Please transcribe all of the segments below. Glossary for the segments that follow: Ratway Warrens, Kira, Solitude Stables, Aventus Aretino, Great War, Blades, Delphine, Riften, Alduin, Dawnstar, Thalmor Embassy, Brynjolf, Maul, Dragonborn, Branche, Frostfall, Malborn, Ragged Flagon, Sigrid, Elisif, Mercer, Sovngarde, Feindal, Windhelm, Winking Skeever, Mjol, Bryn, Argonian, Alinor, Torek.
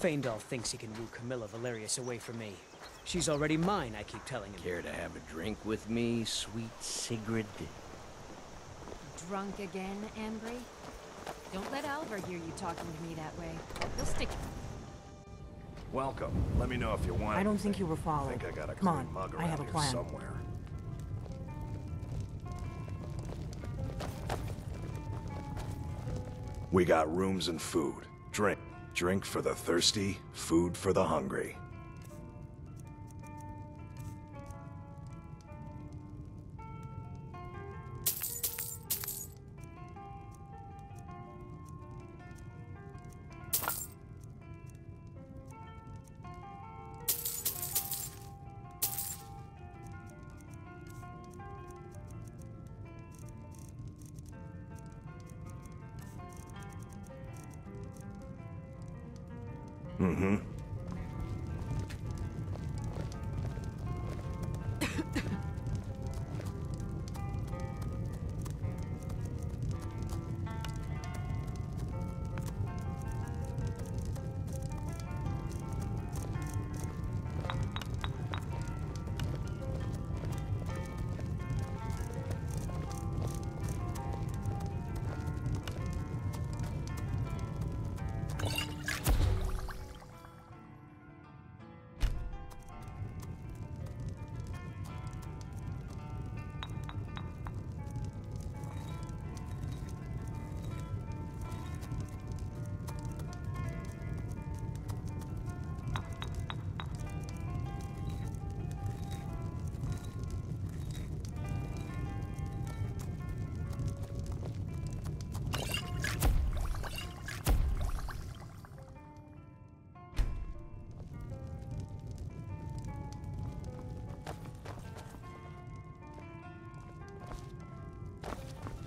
Feindal thinks he can woo Camilla Valerius away from me. She's already mine, I keep telling him. Care to have a drink with me, sweet Sigrid? Drunk again, Embry? Don't let Alvor hear you talking to me that way. He'll stick. Welcome. Let me know if you want. I don't think you were followed. I think I got a clean mug around here somewhere. We got rooms and food. Drink. Drink for the thirsty, food for the hungry.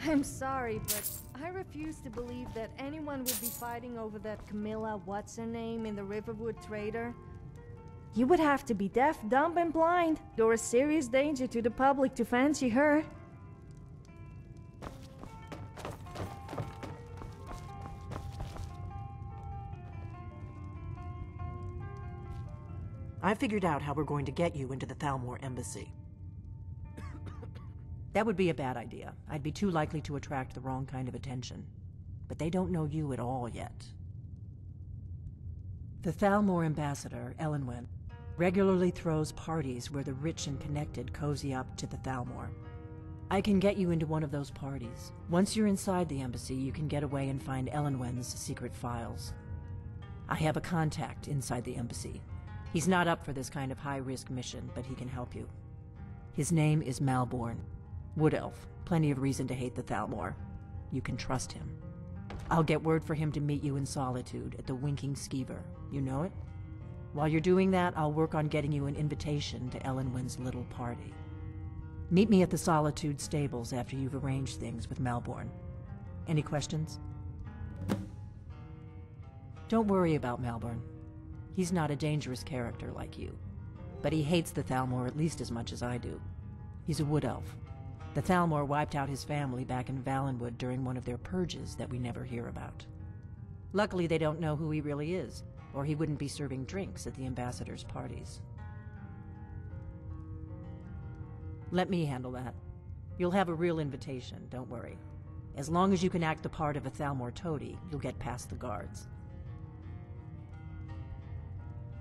I'm sorry, but I refuse to believe that anyone would be fighting over that Camilla what's-her-name in the Riverwood Trader. You would have to be deaf, dumb, and blind. You're a serious danger to the public to fancy her. I figured out how we're going to get you into the Thalmor Embassy. That would be a bad idea. I'd be too likely to attract the wrong kind of attention. But they don't know you at all yet. The Thalmor ambassador, Elenwen, regularly throws parties where the rich and connected cozy up to the Thalmor. I can get you into one of those parties. Once you're inside the embassy, you can get away and find Elenwen's secret files. I have a contact inside the embassy. He's not up for this kind of high-risk mission, but he can help you. His name is Malborn. Wood elf. Plenty of reason to hate the Thalmor. You can trust him. I'll get word for him to meet you in Solitude at the Winking Skeever. You know it? While you're doing that, I'll work on getting you an invitation to Elenwen's little party. Meet me at the Solitude Stables after you've arranged things with Malborn. Any questions? Don't worry about Malborn. He's not a dangerous character like you. But he hates the Thalmor at least as much as I do. He's a wood elf. The Thalmor wiped out his family back in Valenwood during one of their purges that we never hear about. Luckily, they don't know who he really is, or he wouldn't be serving drinks at the ambassador's parties. Let me handle that. You'll have a real invitation, don't worry. As long as you can act the part of a Thalmor toady, you'll get past the guards.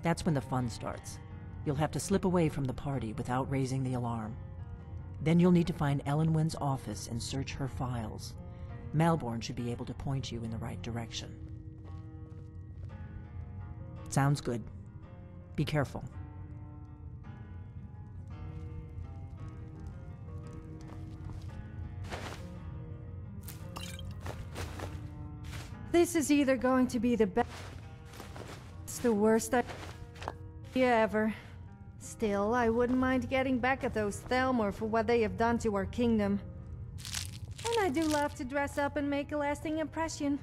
That's when the fun starts. You'll have to slip away from the party without raising the alarm. Then you'll need to find Elenwen's office and search her files. Malborn should be able to point you in the right direction. Sounds good. Be careful. This is either going to be the best... It's the worst idea ever. Still, I wouldn't mind getting back at those Thalmor for what they have done to our kingdom. And I do love to dress up and make a lasting impression.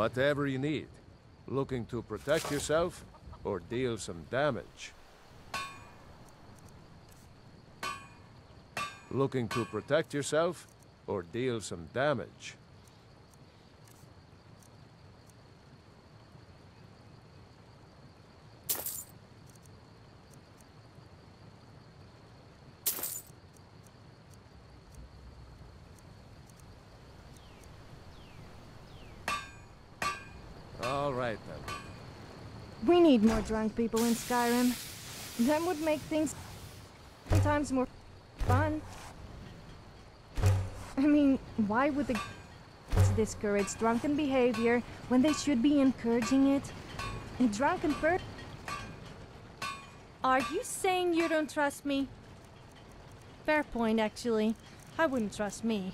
Whatever you need. Looking to protect yourself or deal some damage? Looking to protect yourself or deal some damage? We need more drunk people in Skyrim. That would make things sometimes more fun. I mean, why would the discourage drunken behavior when they should be encouraging it? A drunken person. Are you saying you don't trust me? Fair point, actually. I wouldn't trust me.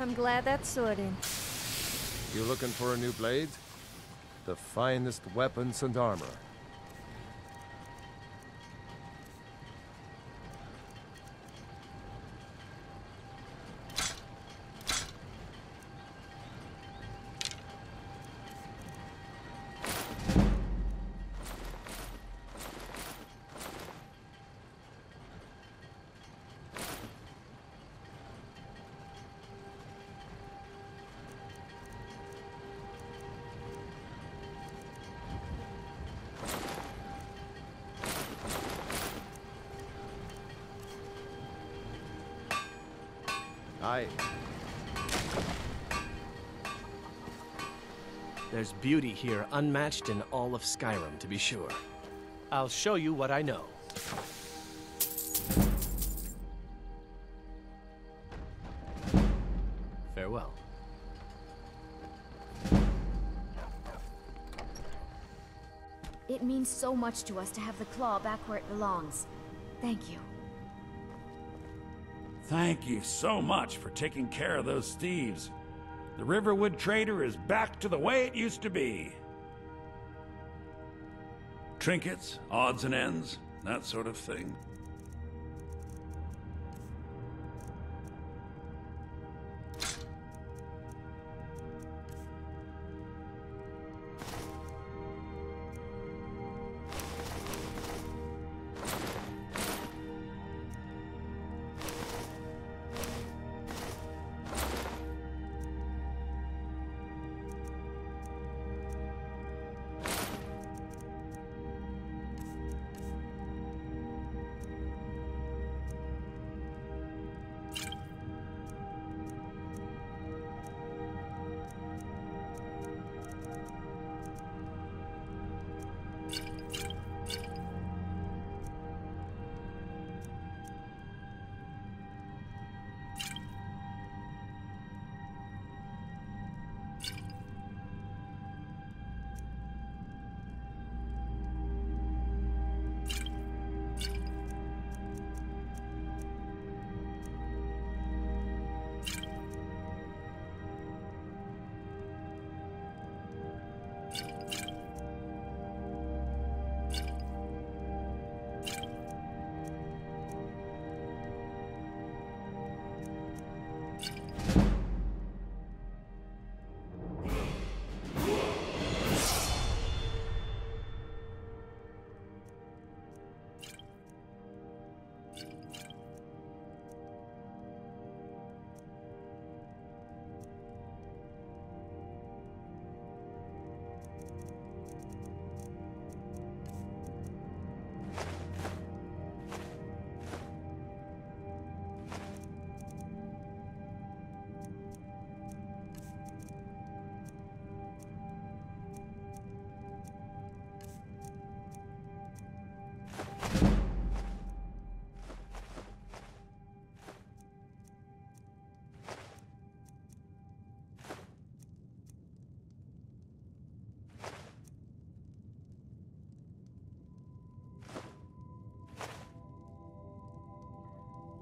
I'm glad that's sorted. You looking for a new blade? The finest weapons and armor. There's beauty here unmatched in all of Skyrim, to be sure. I'll show you what I know. Farewell. It means so much to us to have the claw back where it belongs. Thank you. Thank you so much for taking care of those thieves. The Riverwood Trader is back to the way it used to be. Trinkets, odds and ends, that sort of thing.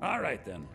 All right, then.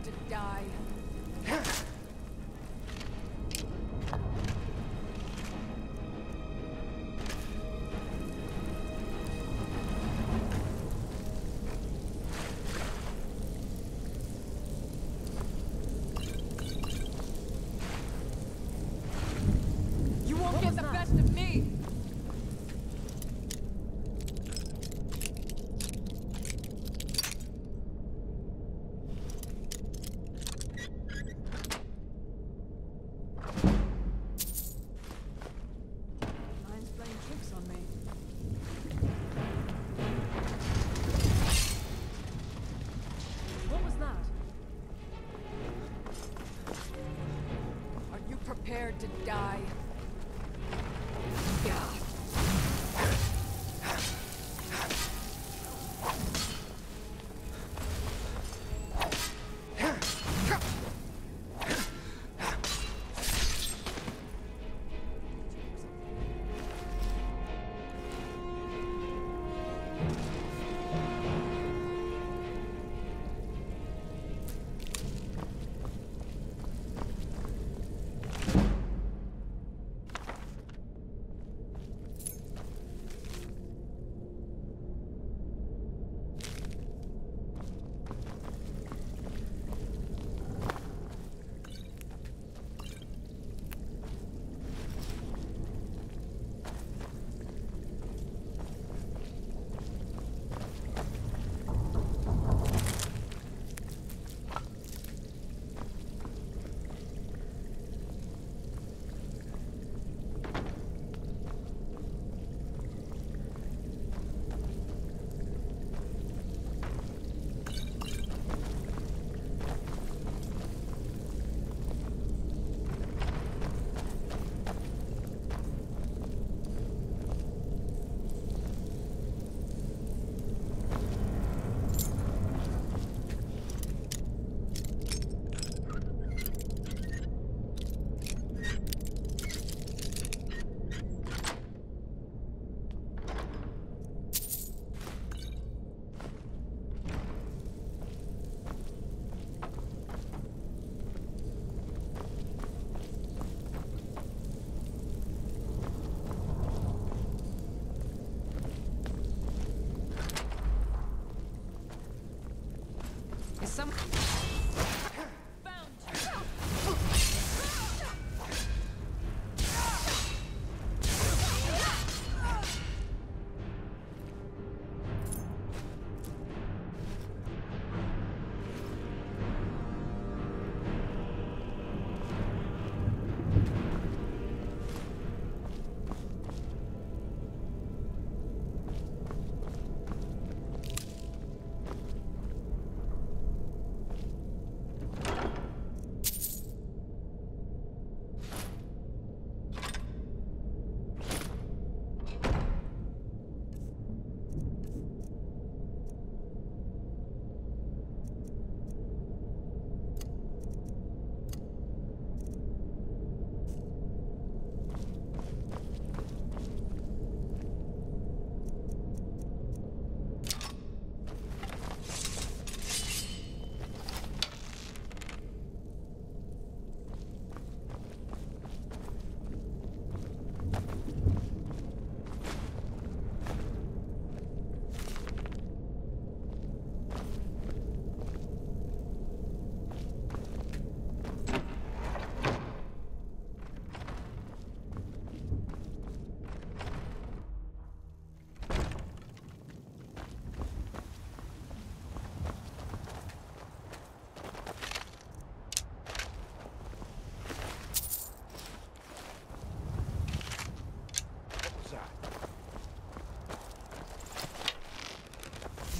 deserve to die. To die.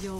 Yo.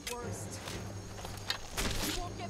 third worst. You won't get...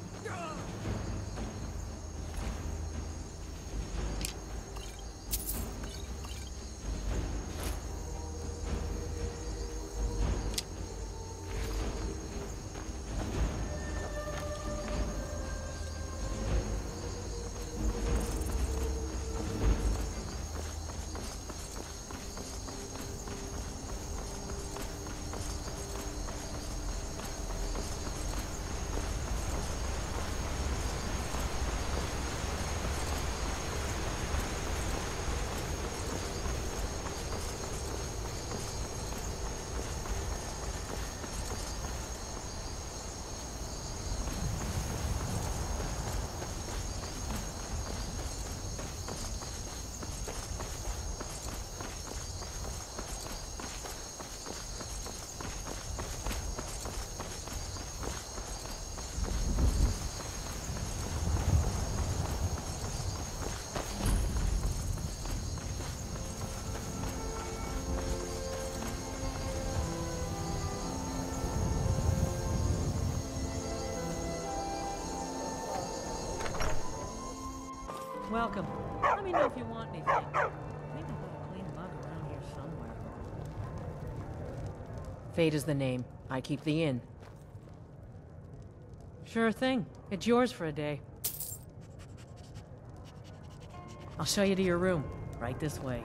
Welcome. Let me know if you want anything. Maybe put a clean mug around here somewhere. Fate is the name. I keep the inn. Sure thing. It's yours for a day. I'll show you to your room. Right this way.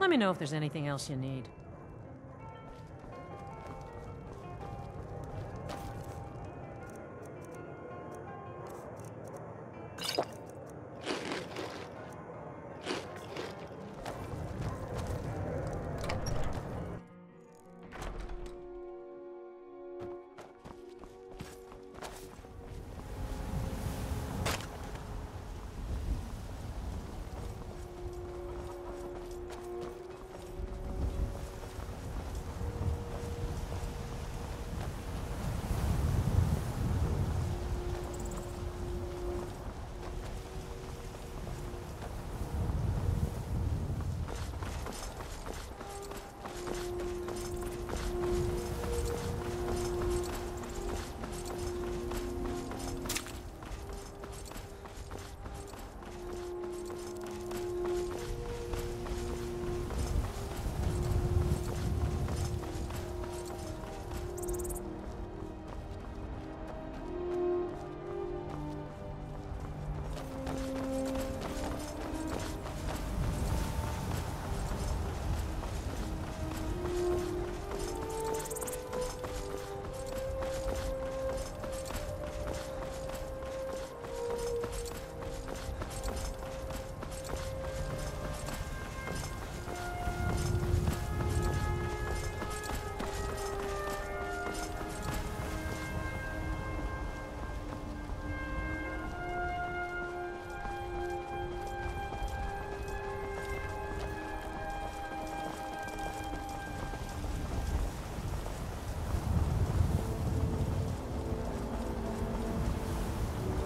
Let me know if there's anything else you need.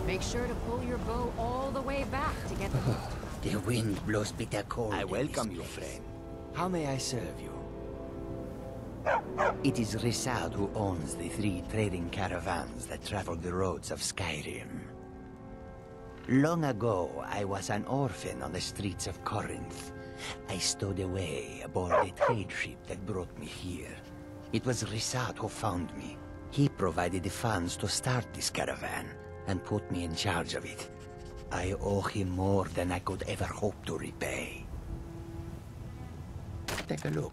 Make sure to pull your bow all the way back to get the... Oh, the wind blows bitter cold. I welcome you, friend. How may I serve you? It is Risad who owns the three trading caravans that travel the roads of Skyrim. Long ago, I was an orphan on the streets of Corinth. I stowed away aboard a trade ship that brought me here. It was Risad who found me. He provided the funds to start this caravan and put me in charge of it. I owe him more than I could ever hope to repay. Take a look.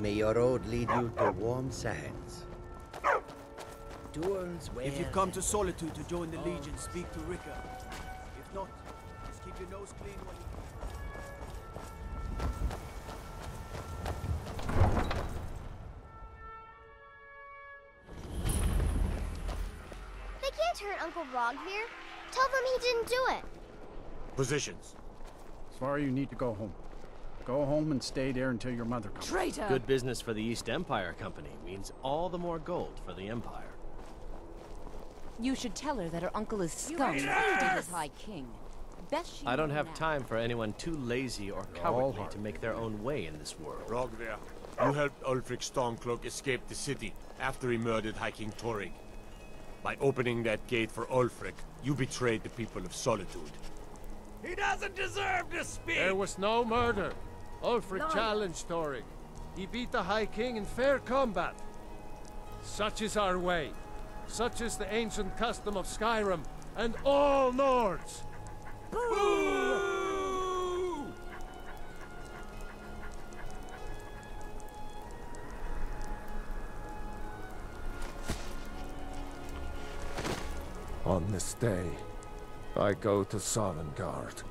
May your road lead you to warm sands. If you've come to Solitude to join the Legion, speak to Ricca. If not, just keep your nose clean when you... hurt Uncle Rogmir. Tell them he didn't do it. Positions. Svara, you need to go home. Go home and stay there until your mother comes. Traitor! Good business for the East Empire Company means all the more gold for the Empire. You should tell her that her uncle is scum. Yes! High King. Best I don't have now. Time for anyone too lazy or cowardly to make their own way in this world. Rogmir, you helped Ulfric Stormcloak escape the city after he murdered High King Torygg. By opening that gate for Ulfric, you betrayed the people of Solitude. He doesn't deserve to speak! There was no murder. Ulfric challenged Torygg. He beat the High King in fair combat. Such is our way. Such is the ancient custom of Skyrim and all Nords. Boo! On this day, I go to Sovngarde.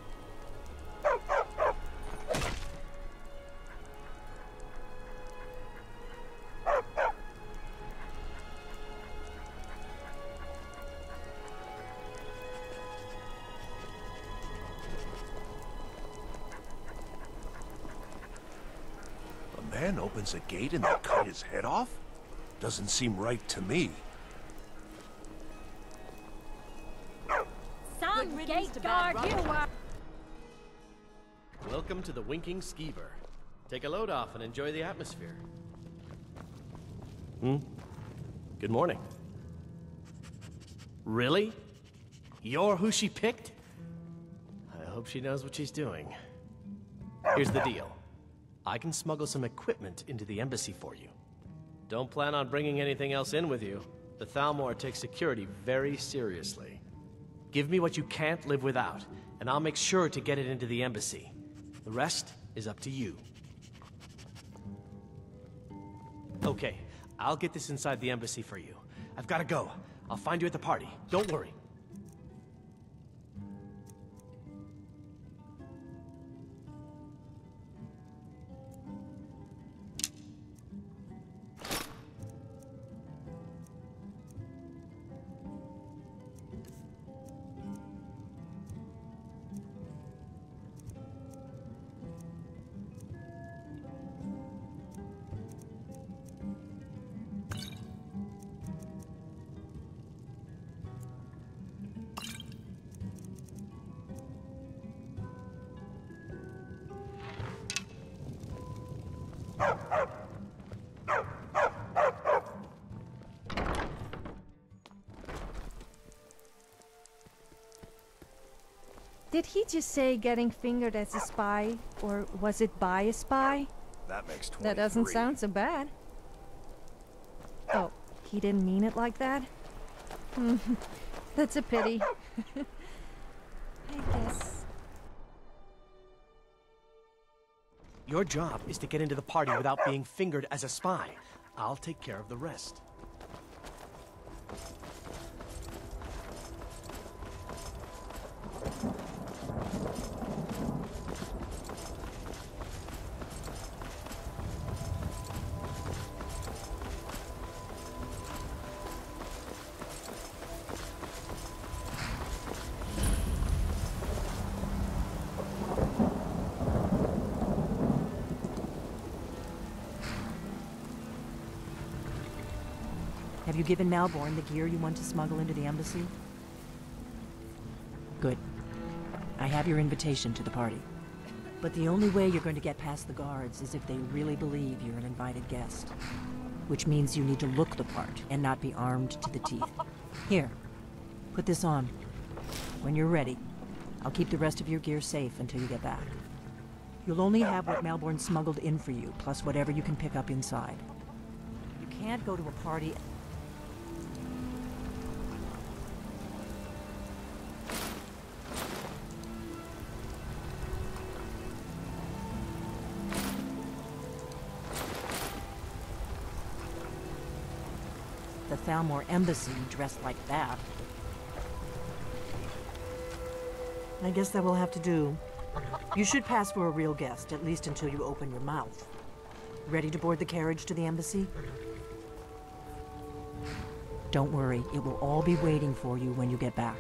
A man opens a gate and they cut his head off? Doesn't seem right to me. Welcome to the Winking Skeever. Take a load off and enjoy the atmosphere. Good morning. Really? You're who she picked? I hope she knows what she's doing. Here's the deal. I can smuggle some equipment into the embassy for you. Don't plan on bringing anything else in with you. The Thalmor takes security very seriously. Give me what you can't live without, and I'll make sure to get it into the embassy. The rest is up to you. Okay, I'll get this inside the embassy for you. I've got to go. I'll find you at the party. Don't worry. Did he just say getting fingered as a spy, or was it by a spy? That makes 23. That doesn't sound so bad. Oh, he didn't mean it like that? That's a pity. I guess. Your job is to get into the party without being fingered as a spy. I'll take care of the rest. Have you given Malborn the gear you want to smuggle into the embassy? Good. I have your invitation to the party. But the only way you're going to get past the guards is if they really believe you're an invited guest. Which means you need to look the part and not be armed to the teeth. Here, put this on. When you're ready, I'll keep the rest of your gear safe until you get back. You'll only have what Malborn smuggled in for you, plus whatever you can pick up inside. You can't go to a party... the Thalmor Embassy dressed like that. I guess that will have to do. You should pass for a real guest, at least until you open your mouth. Ready to board the carriage to the embassy? Don't worry, it will all be waiting for you when you get back.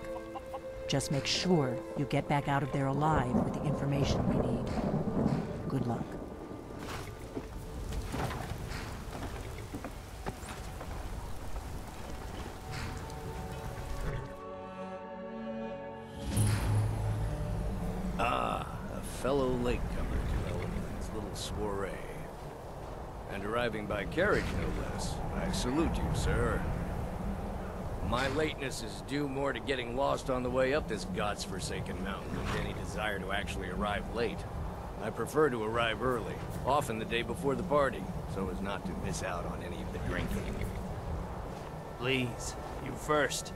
Just make sure you get back out of there alive with the information we need. Good luck. Fellow latecomer to Elenwen's little soiree. And arriving by carriage, no less. I salute you, sir. My lateness is due more to getting lost on the way up this god's-forsaken mountain than any desire to actually arrive late. I prefer to arrive early, often the day before the party, so as not to miss out on any of the drinking. Please, you first.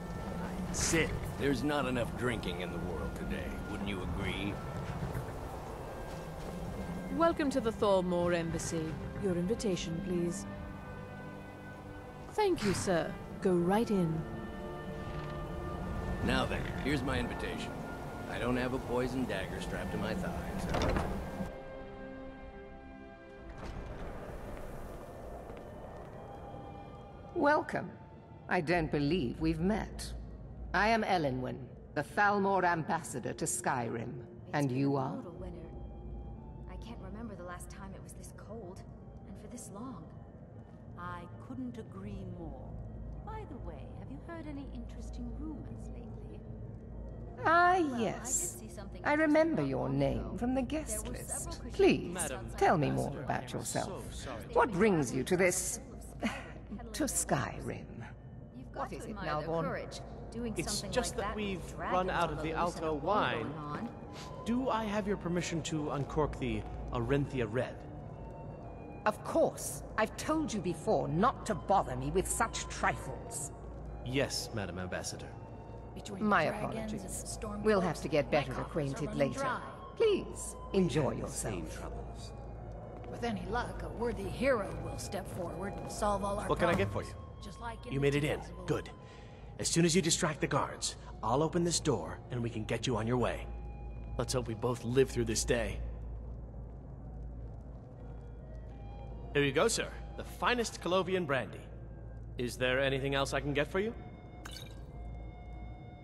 I'm sick. There's not enough drinking in the world today, wouldn't you agree? Welcome to the Thalmor Embassy. Your invitation, please. Thank you, sir. Go right in. Now then, here's my invitation. I don't have a poison dagger strapped to my thighs. Welcome. I don't believe we've met. I am Elenwen, the Thalmor ambassador to Skyrim. And you are? Last time it was this cold, and for this long. I couldn't agree more. By the way, have you heard any interesting rumors lately? Ah, well, yes. I remember your name from the guest list. Please, Madam, tell me more about yourself. What brings you to this... to Skyrim? What is it, Malborn? It's just that we've run out of the Alto wine. Do I have your permission to uncork the... Orenthia Red? Of course. I've told you before not to bother me with such trifles. Yes, Madam Ambassador. My apologies. We'll have to get better acquainted later. Please, enjoy yourself. With any luck, a worthy hero will step forward and solve all our problems. What can I get for you? Just like you made it in. Good. As soon as you distract the guards, I'll open this door and we can get you on your way. Let's hope we both live through this day. Here you go, sir. The finest Calovian brandy. Is there anything else I can get for you?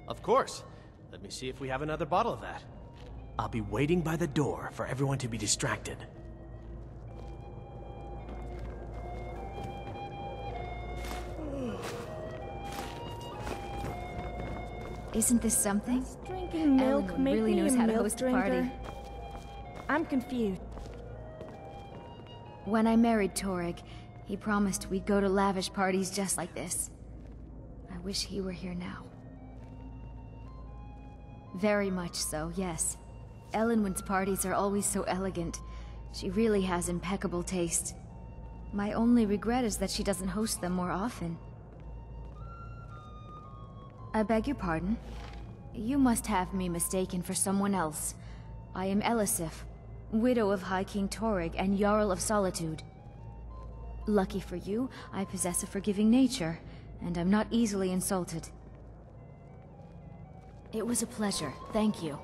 Of course. Let me see if we have another bottle of that. I'll be waiting by the door for everyone to be distracted. Isn't this something? Drinking milk really knows how to host a party. I'm confused. When I married Torek, he promised we'd go to lavish parties just like this. I wish he were here now. Very much so, yes. Elenwen's parties are always so elegant. She really has impeccable taste. My only regret is that she doesn't host them more often. I beg your pardon. You must have me mistaken for someone else. I am Elisif, widow of High King Torygg and Jarl of Solitude. Lucky for you, I possess a forgiving nature, and I'm not easily insulted. It was a pleasure, thank you.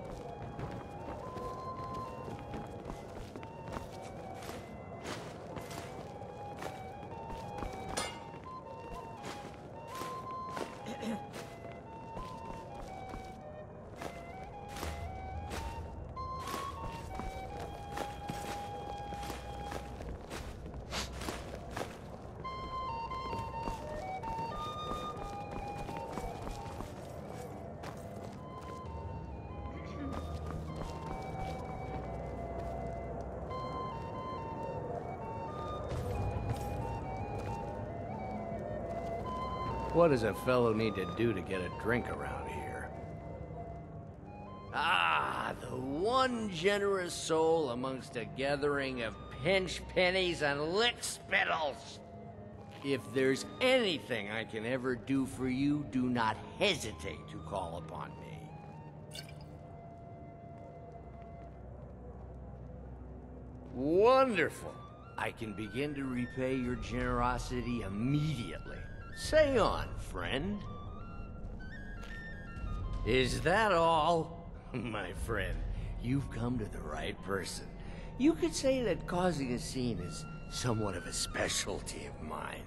What does a fellow need to do to get a drink around here? Ah, the one generous soul amongst a gathering of pinch pennies and lick spittles! If there's anything I can ever do for you, do not hesitate to call upon me. Wonderful! I can begin to repay your generosity immediately. Say on, friend. Is that all? My friend, you've come to the right person. You could say that causing a scene is somewhat of a specialty of mine.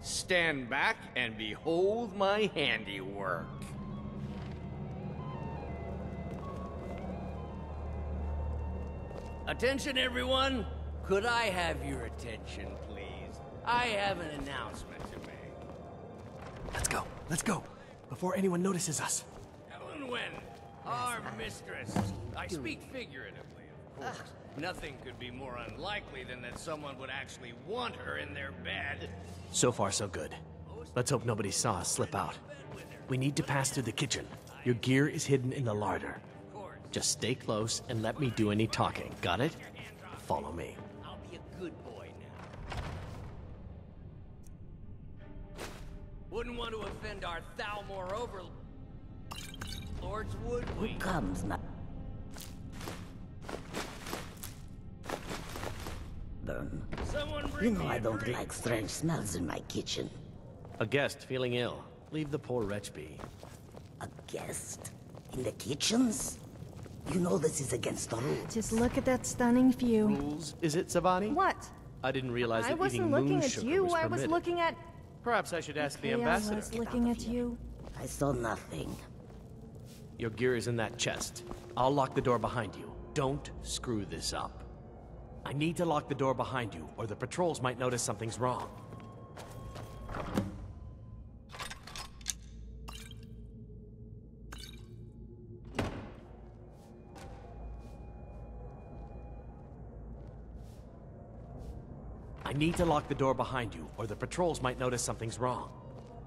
Stand back and behold my handiwork. Attention, everyone! Could I have your attention, please? I have an announcement to make. Let's go, before anyone notices us. Elenwen, our mistress. I speak figuratively, of course. Nothing could be more unlikely than that someone would actually want her in their bed. So far, so good. Let's hope nobody saw us slip out. We need to pass through the kitchen. Your gear is hidden in the larder. Just stay close and let me do any talking, got it? Follow me. I'll be a good boy now. Wouldn't want to offend our Thalmor overlords, would we? Who comes now? Burn. You know I don't like strange smells in my kitchen. A guest feeling ill. Leave the poor wretch be. A guest? In the kitchens? You know this is against the rules. Just look at that stunning view. Rules? Is it, Savani? What? I didn't realize that eating moon sugar was permitted. I wasn't looking at you, I was looking at... Perhaps I should ask the ambassador. I was looking at you. I saw nothing. Your gear is in that chest. I'll lock the door behind you. Don't screw this up. I need to lock the door behind you, or the patrols might notice something's wrong.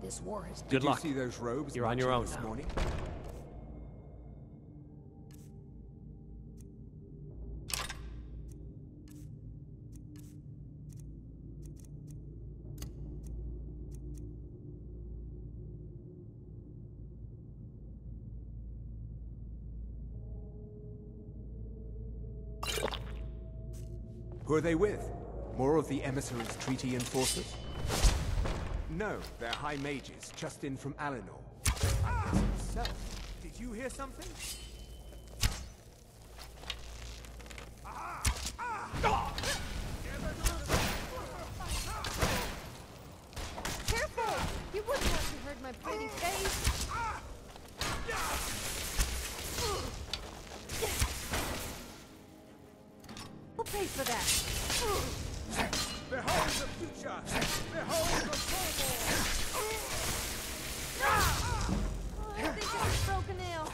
This war is... Good luck. Did you see those robes? You're on your own now. Morning? Who are they with? More of the emissaries' treaty enforcers? No, they're high mages, just in from Alinor. Ah! Himself. Did you hear something? Ah! Ah! Ah! Careful! You wouldn't have to hurt my pretty face. Ah! We'll pay for that. Behold the future! Behold the turmoil! Oh, I think I was broken ill.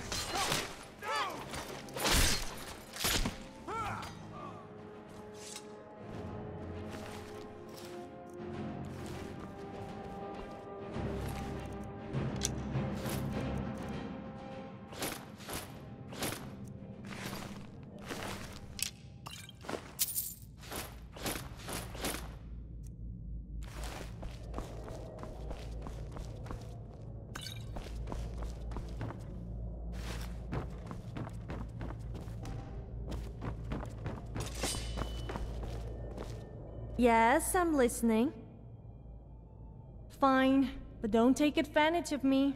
Yes, I'm listening. Fine, but don't take advantage of me.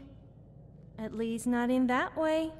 At least not in that way.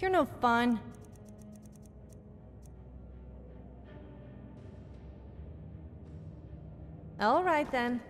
You're no fun. All right then.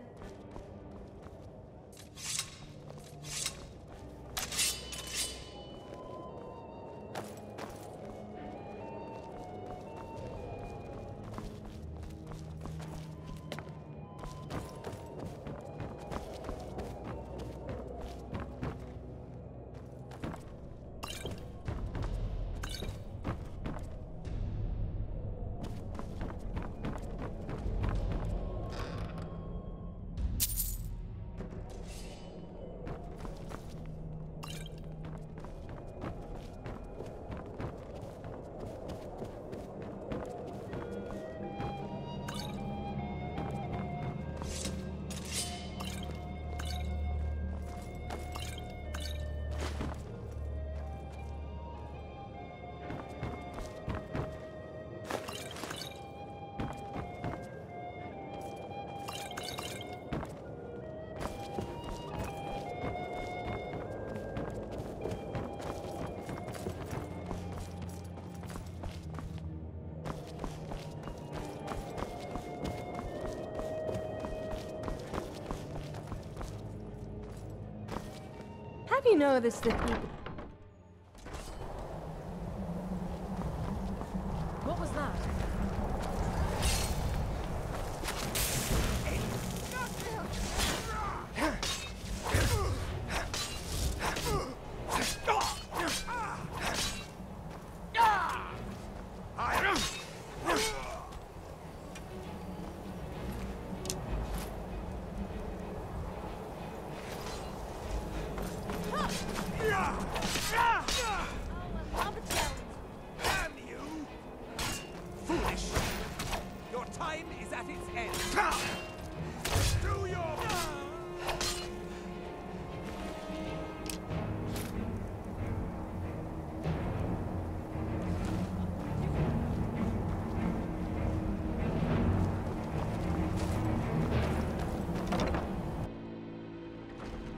do you know this? What was that?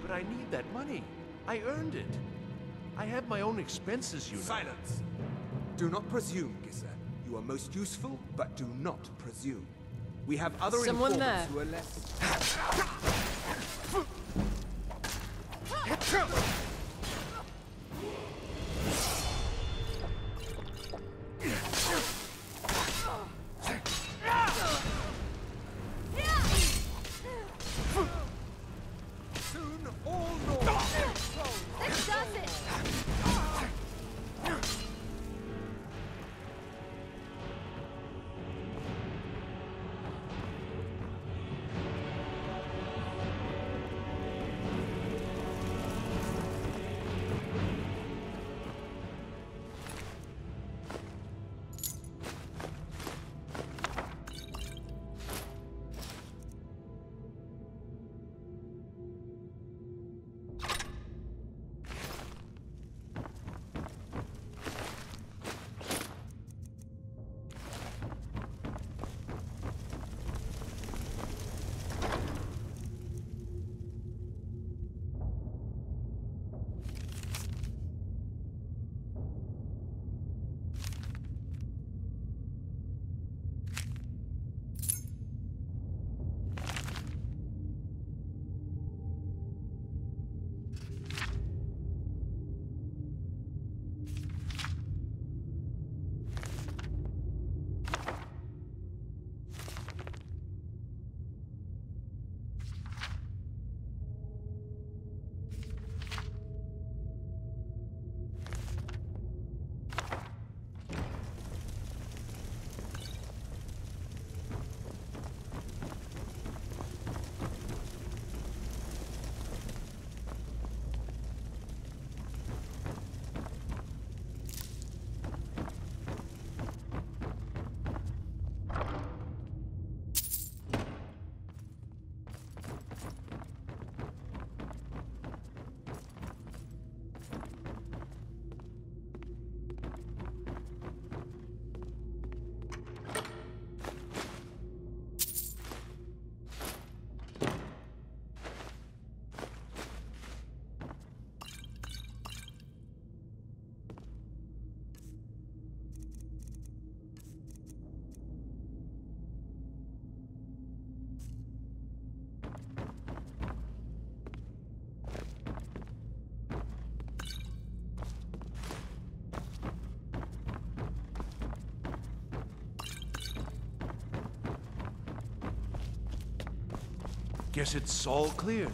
I need that money. I earned it. I have my own expenses, you know. Silence! Do not presume, Giza. You are most useful, but do not presume. We have other informants who are less... Guess it's all clear now.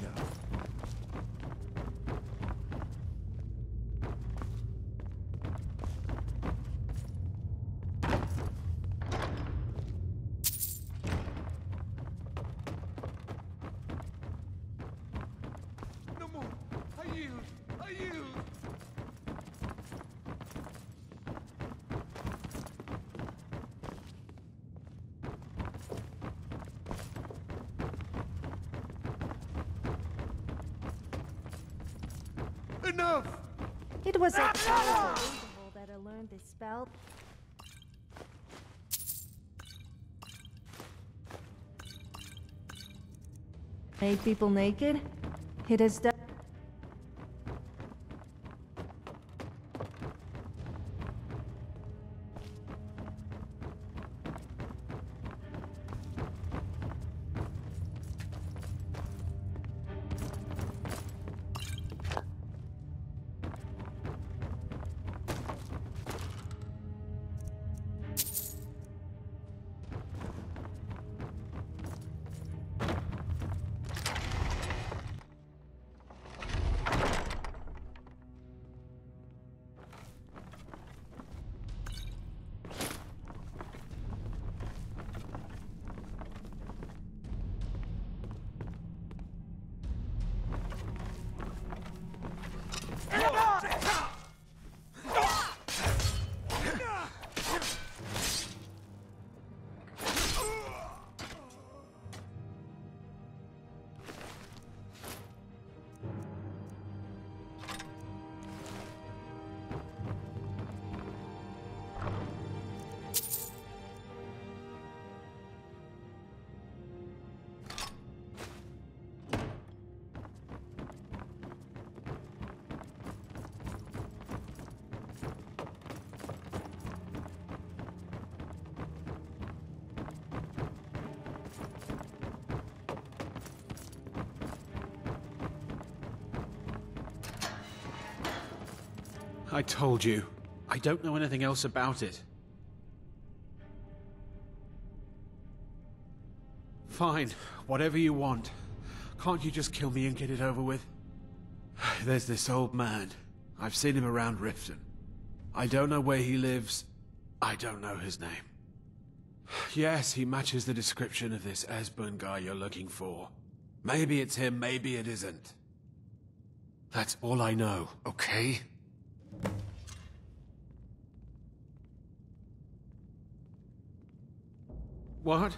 It was unbelievable that I learned this spell. Make people naked? It has done. I told you. I don't know anything else about it. Fine, whatever you want. Can't you just kill me and get it over with? There's this old man. I've seen him around Riften. I don't know where he lives. I don't know his name. Yes, he matches the description of this Esbern guy you're looking for. Maybe it's him, maybe it isn't. That's all I know, okay? What?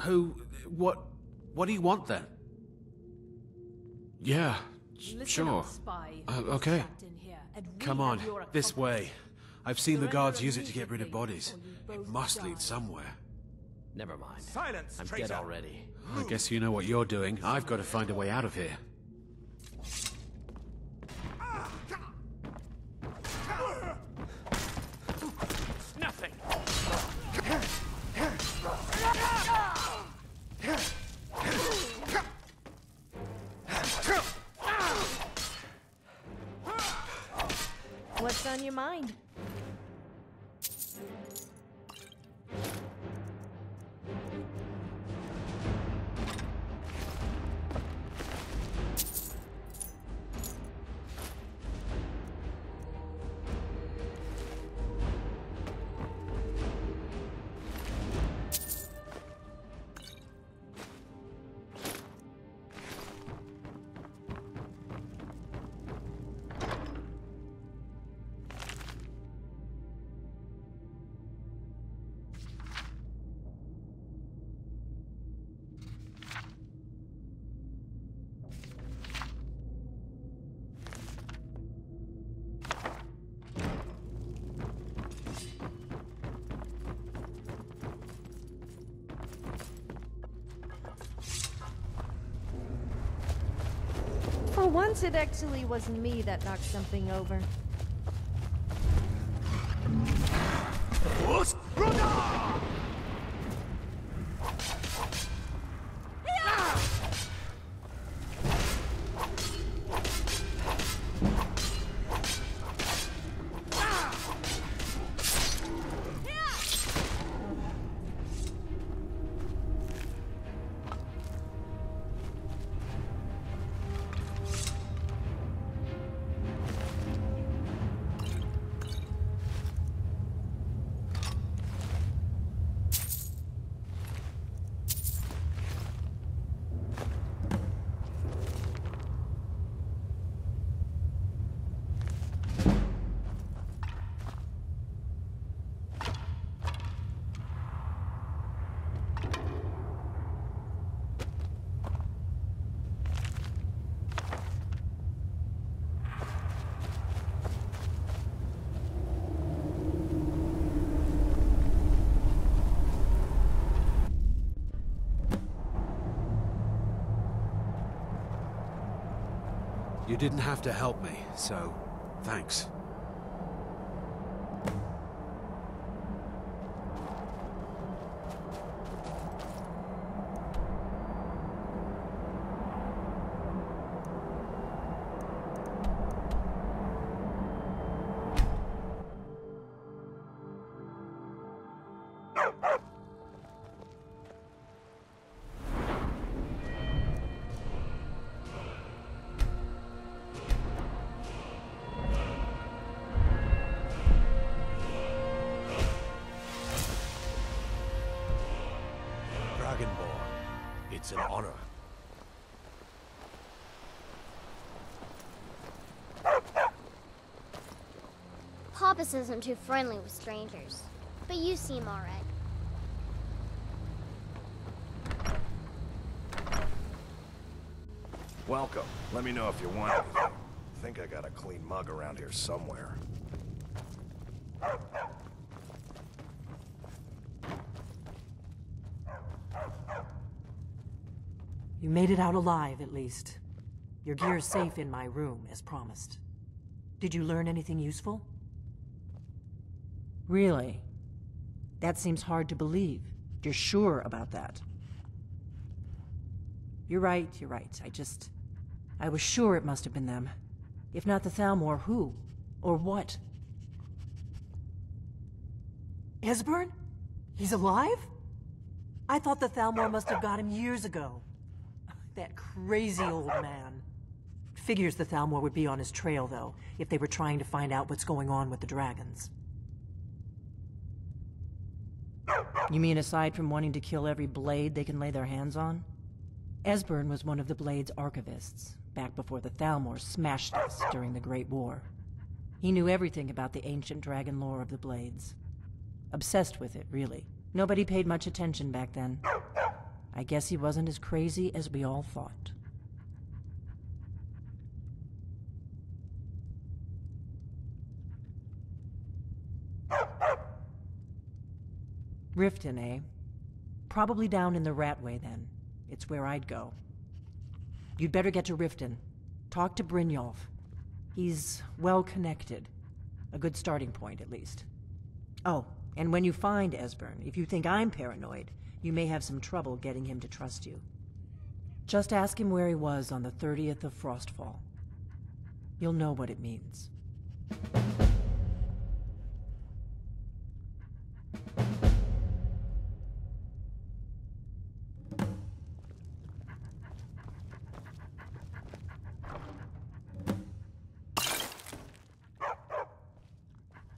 Who? What? What do you want then? Yeah, sure. Okay. Come on, this way. I've seen the guards use it to get rid of bodies. It must lead somewhere. Never mind. Silence, I'm dead already. I guess you know what you're doing. I've got to find a way out of here. Nothing. What's on your mind? Once it actually wasn't me that knocked something over. You didn't have to help me, so thanks. It's an honor. Papas isn't too friendly with strangers, but you seem all right. Welcome. Let me know if you want anything. I think I got a clean mug around here somewhere. You made it out alive, at least. Your gear's safe in my room, as promised. Did you learn anything useful? Really? That seems hard to believe. You're sure about that? You're right, you're right. I was sure it must have been them. If not the Thalmor, who? Or what? Esbern? He's alive? I thought the Thalmor must have got him years ago. That crazy old man. Figures the Thalmor would be on his trail, though, if they were trying to find out what's going on with the dragons. You mean aside from wanting to kill every Blade they can lay their hands on? Esbern was one of the Blade's archivists, back before the Thalmor smashed us during the Great War. He knew everything about the ancient dragon lore of the Blades. Obsessed with it, really. Nobody paid much attention back then. I guess he wasn't as crazy as we all thought. Riften, eh? Probably down in the Ratway, then. It's where I'd go. You'd better get to Riften. Talk to Brynjolf. He's well-connected. A good starting point, at least. Oh, and when you find Esbern, if you think I'm paranoid, you may have some trouble getting him to trust you. Just ask him where he was on the 30th of Frostfall. You'll know what it means.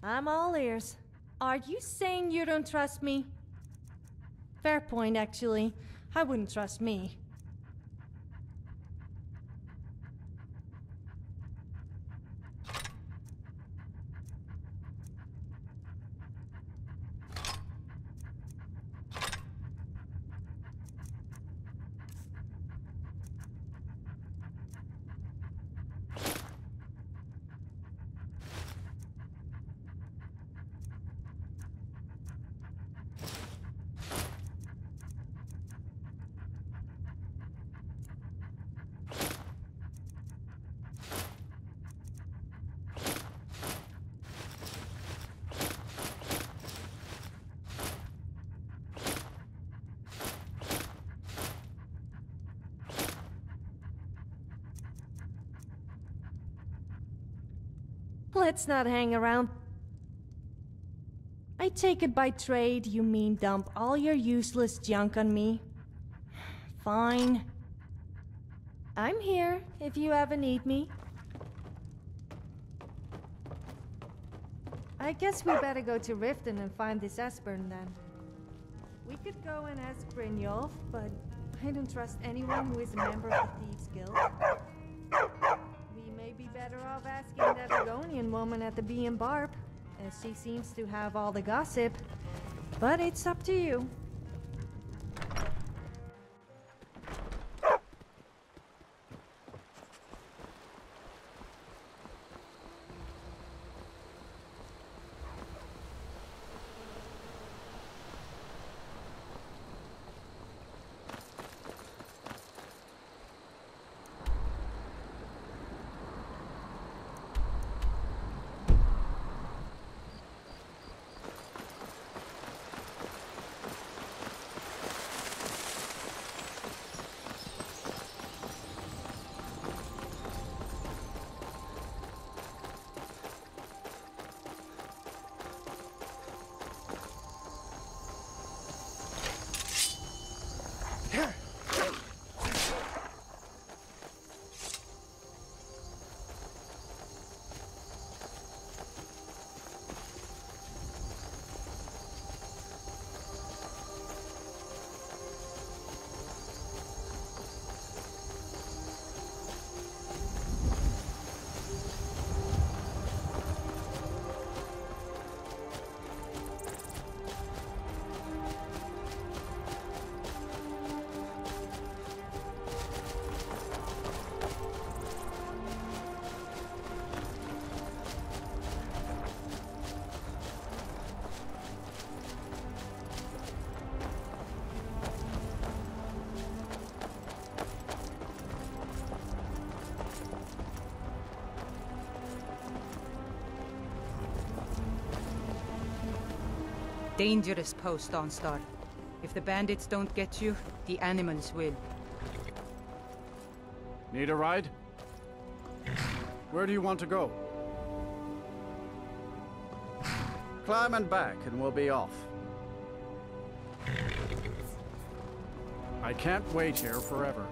I'm all ears. Are you saying you don't trust me? Fair point, actually. I wouldn't trust me. Let's not hang around. I take it by trade you mean dump all your useless junk on me. Fine. I'm here if you ever need me. I guess we better go to Riften and find this Esbern then. We could go and ask Brynjolf, but I don't trust anyone who is a member of the Thieves Guild. Be better off asking that Argonian woman at the Bee and Barb, as she seems to have all the gossip. But it's up to you. Dangerous post, Dawnstar. If the bandits don't get you, the animals will. Need a ride? Where do you want to go? climb and back, and we'll be off. I can't wait here forever.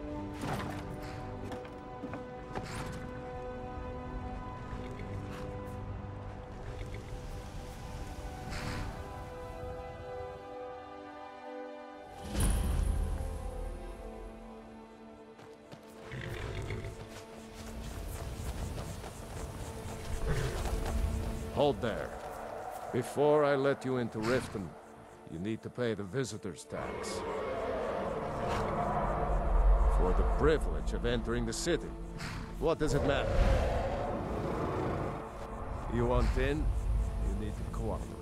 Hold there. Before I let you into Riften, you need to pay the visitor's tax. For the privilege of entering the city. What does it matter? You want in? You need to cooperate.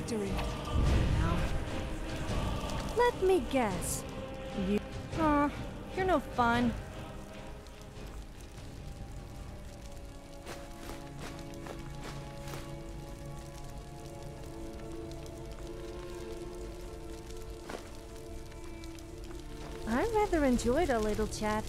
Victory. Now. Let me guess. You... Aw, you're no fun. I rather enjoyed our little chat.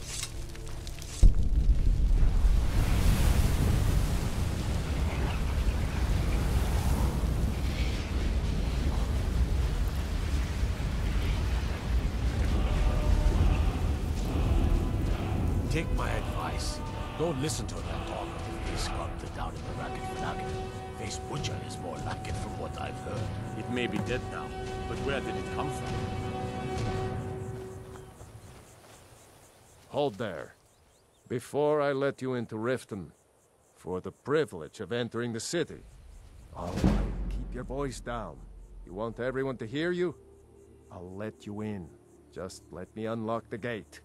Don't listen to that talk of the face sculptor down in the racket flagon. Face butcher is more like it from what I've heard. It may be dead now, but where did it come from? Hold there. Before I let you into Riften, for the privilege of entering the city. All right, keep your voice down. You want everyone to hear you? I'll let you in. Just let me unlock the gate.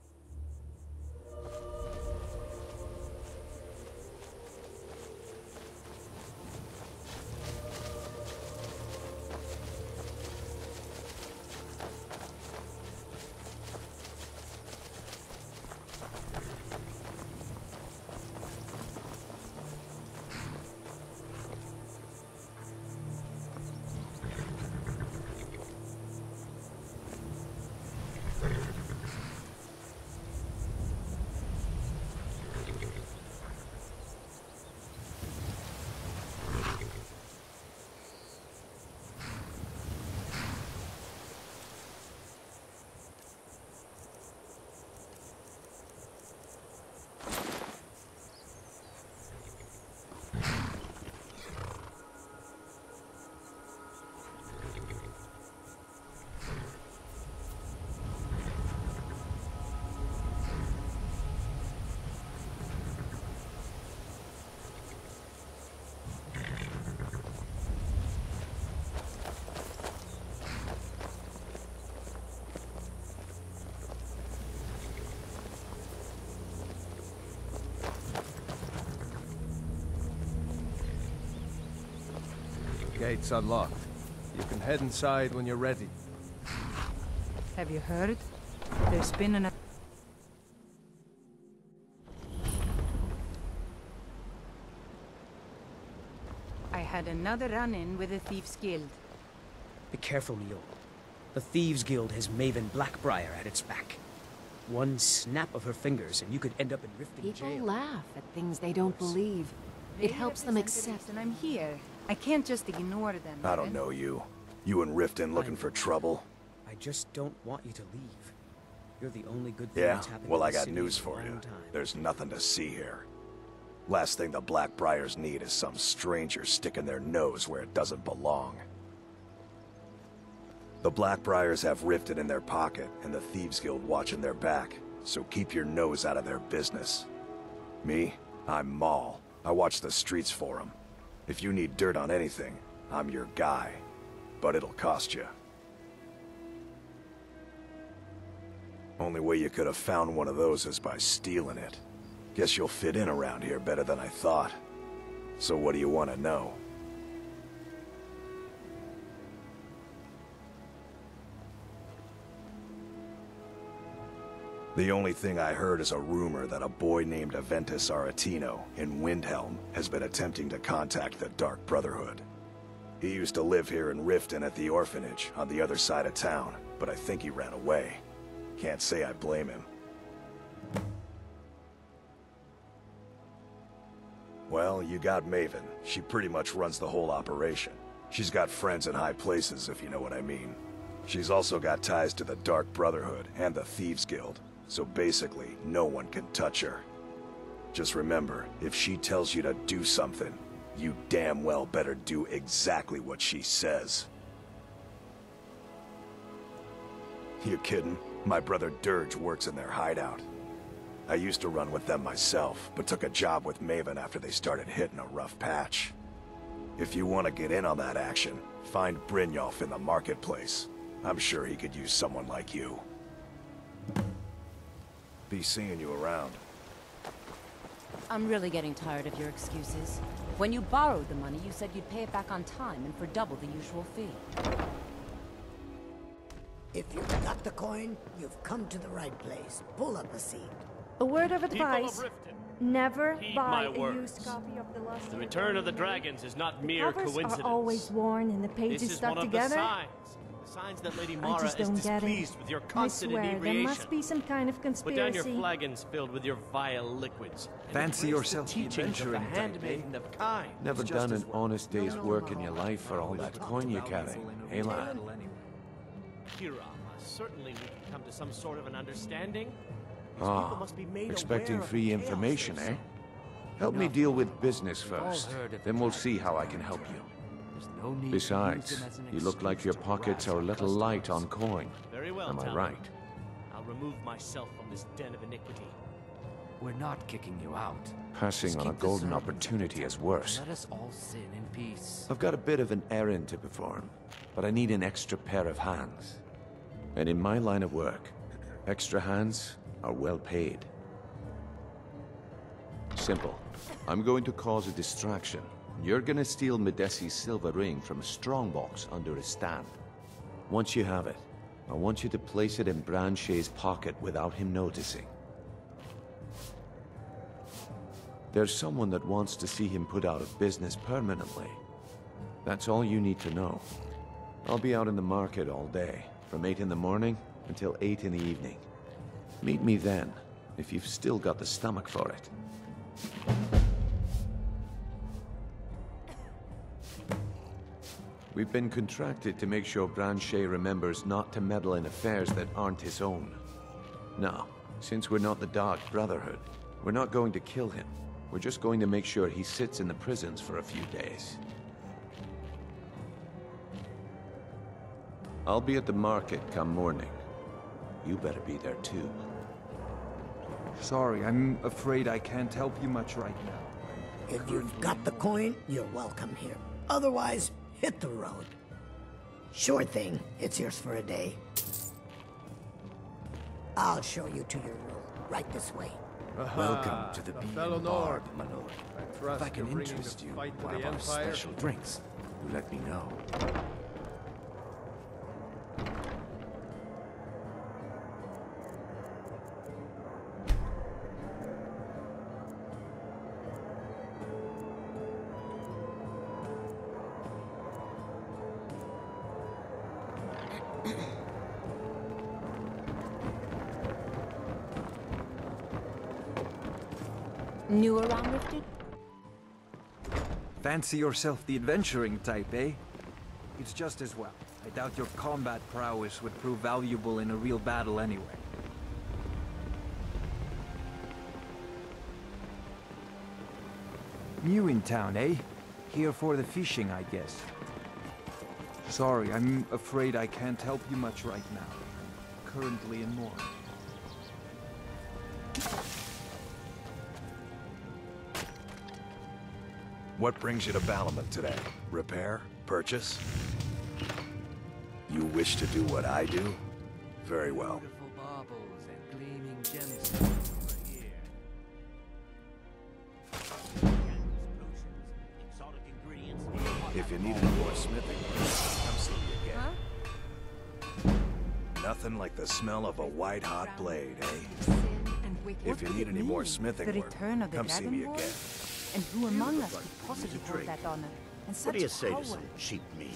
Gate's unlocked. You can head inside when you're ready. Have you heard? There's been an... I had another run-in with the Thieves' Guild. Be careful, Mjol. The Thieves' Guild has Maven Black-Briar at its back. One snap of her fingers and you could end up in Riften jail. People laugh at things they don't believe. It helps them accept. And I'm here. I can't just ignore them. I don't know you. You and Riften looking for trouble. I just don't want you to leave. You're the only good thing that's happened. Yeah, well, I got news for you. There's nothing to see here. Last thing the Blackbriars need is some stranger sticking their nose where it doesn't belong. The Blackbriars have Riften in their pocket and the Thieves Guild watching their back, so keep your nose out of their business. Me? I'm Maul. I watch the streets for them. If you need dirt on anything, I'm your guy. But it'll cost you. Only way you could have found one of those is by stealing it. Guess you'll fit in around here better than I thought. So what do you want to know? The only thing I heard is a rumor that a boy named Aventus Aretino in Windhelm has been attempting to contact the Dark Brotherhood. He used to live here in Riften at the orphanage on the other side of town, but I think he ran away. Can't say I blame him. Well, you got Maven. She pretty much runs the whole operation. She's got friends in high places, if you know what I mean. She's also got ties to the Dark Brotherhood and the Thieves Guild, so basically, no one can touch her. Just remember, if she tells you to do something, you damn well better do exactly what she says. You kidding? My brother Dirge works in their hideout. I used to run with them myself, but took a job with Maven after they started hitting a rough patch. If you want to get in on that action, find Brynjolf in the marketplace. I'm sure he could use someone like you. Be seeing you around. I'm really getting tired of your excuses. When you borrowed the money, you said you'd pay it back on time and for double the usual fee. If you've got the coin, you've come to the right place. Pull up a seat. A word of advice. Never buy a used copy of the Lost. The Return of the Dragons is not mere coincidence. The covers are always worn and the pages stuck together. The signs that Lady Mara is displeased with your constant inebriation. I swear, there must be some kind of conspiracy. Put down your flagons filled with your vile liquids. Fancy yourself adventuring type, eh? Never done an honest day's work in your life for all that coin you carry, eh, lad? Kira, certainly we can come to some sort of an understanding. Ah, expecting free information, eh? Help me deal with business first, then we'll see how I can help you. Besides, you look like your pockets are a little light on coin. Am I right? I'll remove myself from this den of iniquity. We're not kicking you out. Passing on a golden opportunity is worse. Let us all sin in peace. I've got a bit of an errand to perform, but I need an extra pair of hands. And in my line of work, extra hands are well paid. Simple. I'm going to cause a distraction. You're gonna steal Medesi's silver ring from a strongbox under a stand. Once you have it, I want you to place it in Branche's pocket without him noticing. There's someone that wants to see him put out of business permanently. That's all you need to know. I'll be out in the market all day, from 8 in the morning until 8 in the evening. Meet me then, if you've still got the stomach for it. We've been contracted to make sure Branche remembers not to meddle in affairs that aren't his own. Now, since we're not the Dark Brotherhood, we're not going to kill him. We're just going to make sure he sits in the prisons for a few days. I'll be at the market come morning. You better be there too. Sorry, I'm afraid I can't help you much right now. If you've got the coin, you're welcome here. Otherwise, hit the road. Sure thing, it's yours for a day. I'll show you to your room, right this way. Welcome to the Being Bard, my lord. If I can interest you in one of our special drinks, you let me know. New around Riften? Fancy yourself the adventuring type, eh? It's just as well. I doubt your combat prowess would prove valuable in a real battle anyway. New in town, eh? Here for the fishing, I guess. Sorry, I'm afraid I can't help you much right now. Currently in mourning. What brings you to Valenwood today? Repair? Purchase? You wish to do what I do? Very well. If you need more smithing, come see me again. Huh? Nothing like the smell of a white-hot blade, eh? If you need any more smithing work, come see me again. And who among us could possibly hold that honor? And such power. What do you say to some cheap mead?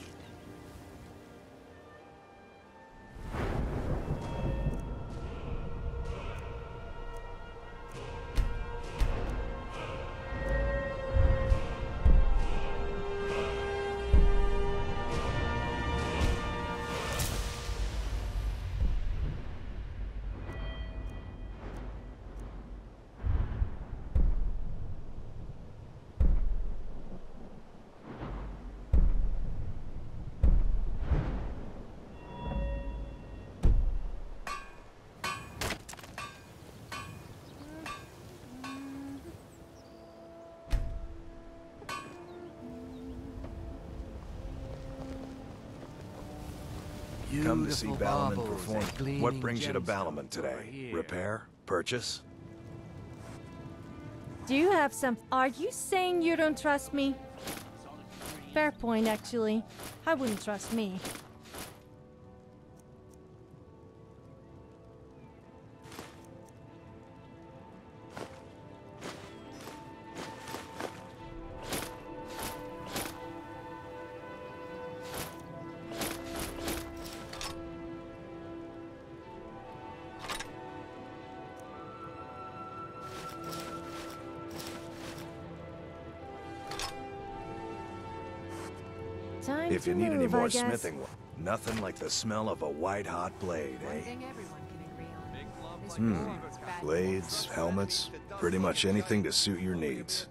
Come to see Valenwood perform. What brings you to Valenwood today? Repair? Purchase? Do you have some... Are you saying you don't trust me? Fair point, actually. I wouldn't trust me. If you need any more smithing work, nothing like the smell of a white-hot blade, eh? Blades, helmets, pretty much anything to suit your needs.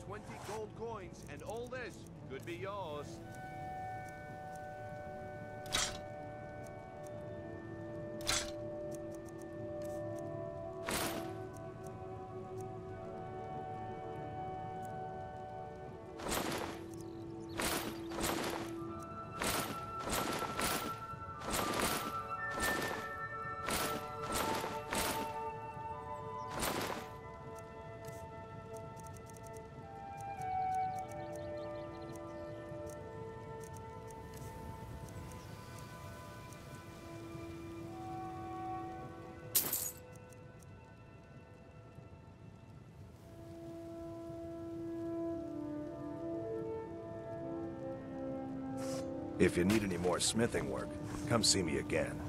If you need any more smithing work, come see me again.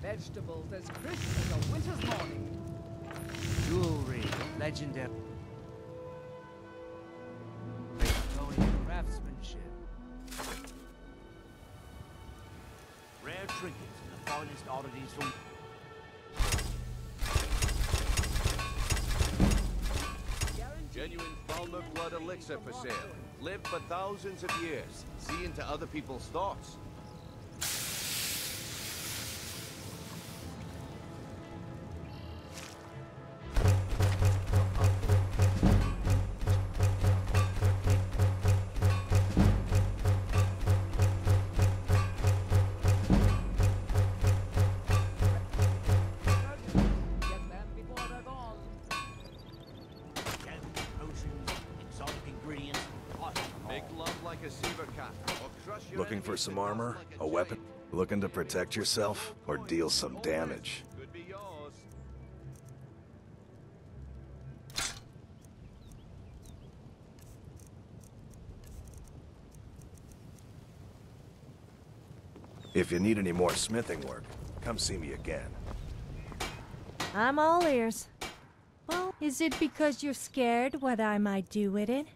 Vegetables as crisp as a winter's morning. Jewelry, legendary. Victorian craftsmanship. Rare trinkets and the finest oddities from... Genuine Thalmor blood elixir for sale. Lived for thousands of years. See into other people's thoughts. Looking for some armor, a weapon, looking to protect yourself, or deal some damage. If you need any more smithing work, come see me again. I'm all ears. Well, is it because you're scared what I might do with it?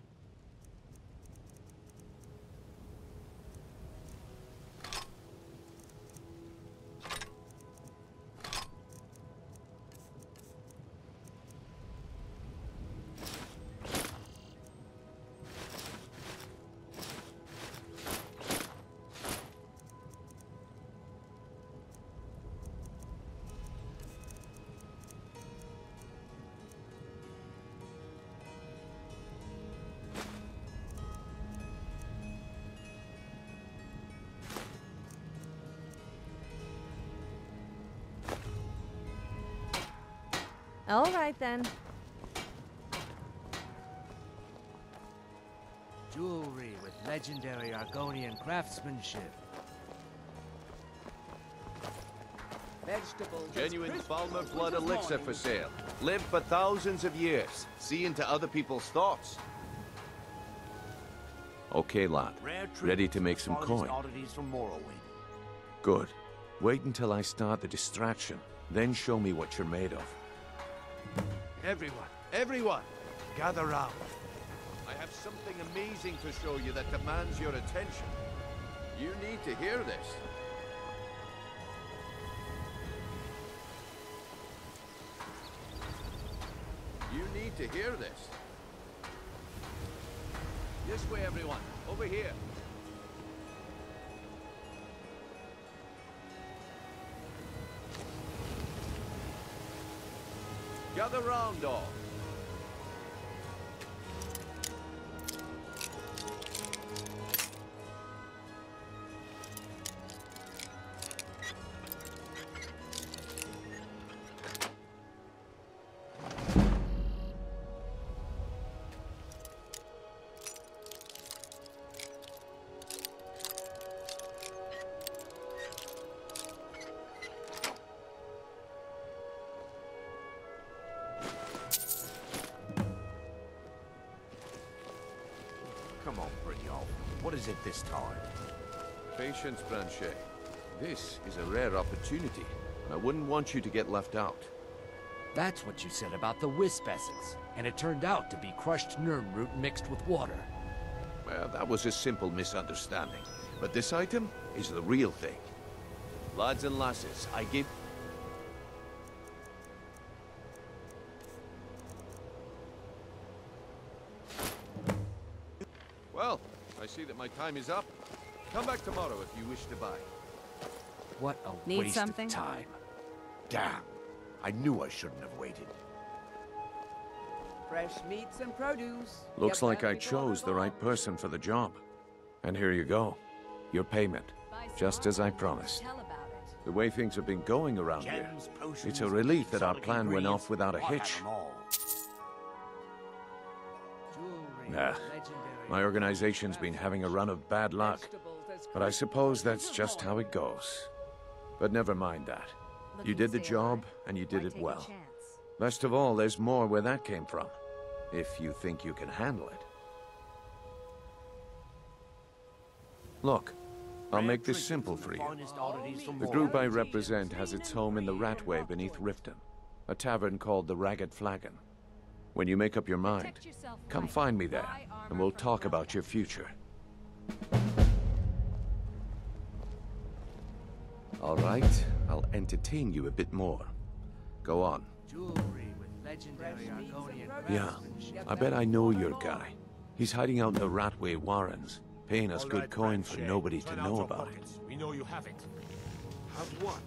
All right, then. Jewelry with legendary Argonian craftsmanship. Vegetables. Genuine Thalmor blood elixir for sale. Lived for thousands of years. See into other people's thoughts. Okay, lad. Ready to make some coin? Good. Wait until I start the distraction. Then show me what you're made of. Everyone, gather round. I have something amazing to show you that demands your attention. You need to hear this. This way, everyone. Over here. Gather round all. It this time. Patience, Branchet. This is a rare opportunity, and I wouldn't want you to get left out. That's what you said about the wisp essence, and it turned out to be crushed nerm root mixed with water. Well, that was a simple misunderstanding, but this item is the real thing. Lads and lasses, I give... See that my time is up. Come back tomorrow if you wish to buy. What a waste of time. Damn. I knew I shouldn't have waited. Fresh meats and produce. Looks like I chose the right person for the job. And here you go. Your payment. Just as I promised. The way things have been going around here, it's a relief that our plan went off without a hitch. Nah. My organization's been having a run of bad luck, but I suppose that's just how it goes. But never mind that. You did the job, and you did it well. Best of all, there's more where that came from, if you think you can handle it. Look, I'll make this simple for you. The group I represent has its home in the Ratway beneath Riften, a tavern called the Ragged Flagon. When you make up your mind, come find me there, and we'll talk about your future. All right, I'll entertain you a bit more. Go on. Yeah, I bet I know your guy. He's hiding out in the Ratway Warrens, paying us good coin for nobody to know about it. We know you have it. Have what?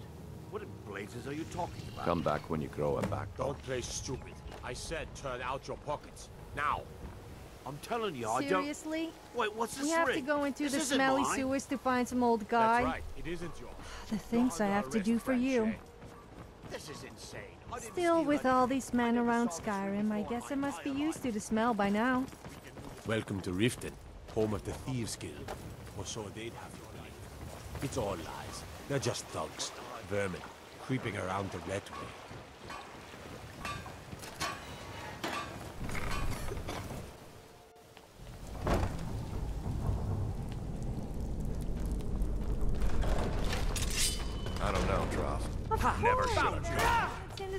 What blazes are you talking about? Come back when you grow a back. Don't play stupid. I said turn out your pockets. Now. I'm telling you, I don't... Seriously? Wait, what's this ring? We have to go into the smelly sewers to find some old guy? That's right. It isn't yours. The things I have to do for you. This is insane. Still, with all these men around Skyrim, I guess I must be used to the smell by now. Welcome to Riften, home of the Thieves Guild. Or so they'd have your life. It's all lies. They're just thugs. Vermin, creeping around the Red Way.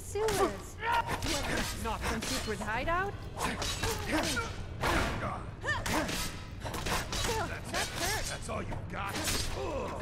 the sewers. Whether it's not some secret hideout. God. That's all you got. Ugh.